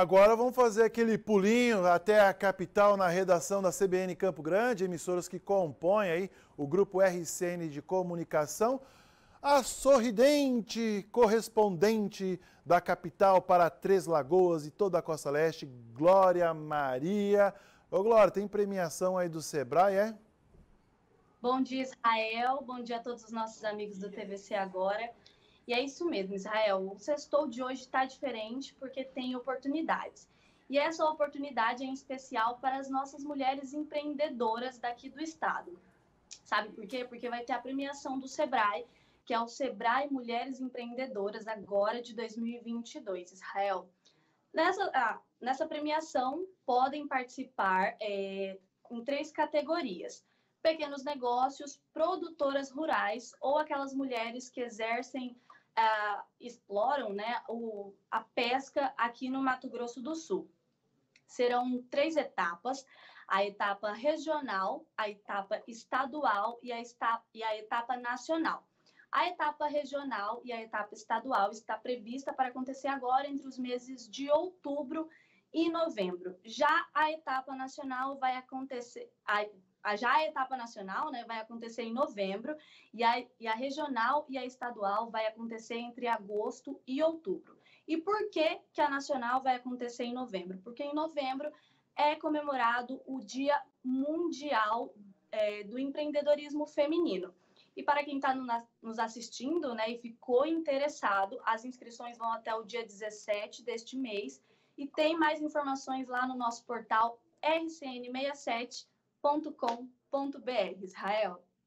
Agora vamos fazer aquele pulinho até a capital na redação da CBN Campo Grande, emissoras que compõem aí o grupo RCN de comunicação. A sorridente correspondente da capital para Três Lagoas e toda a Costa Leste, Glória Maria. Ô Glória, tem premiação aí do SEBRAE, é? Bom dia, Israel. Bom dia a todos os nossos amigos do TVC Agora. E é isso mesmo, Israel. O sextou de hoje está diferente porque tem oportunidades. E essa oportunidade é em especial para as nossas mulheres empreendedoras daqui do estado. Sabe por quê? Porque vai ter a premiação do SEBRAE, que é o SEBRAE Mulheres Empreendedoras agora de 2022, Israel. Nessa premiação podem participar em três categorias. Pequenos negócios, produtoras rurais ou aquelas mulheres que exercem exploram, né, a pesca aqui no Mato Grosso do Sul. Serão três etapas, a etapa regional, a etapa estadual e a etapa nacional. A etapa regional e a etapa estadual está prevista para acontecer agora entre os meses de outubro e novembro. Já a etapa nacional vai acontecer... vai acontecer em novembro e a regional e a estadual vai acontecer entre agosto e outubro. E por que que a nacional vai acontecer em novembro? Porque em novembro é comemorado o Dia Mundial do Empreendedorismo Feminino. E para quem está nos assistindo, né, e ficou interessado, as inscrições vão até o dia 17 deste mês e tem mais informações lá no nosso portal rcn67.com.br, Israel.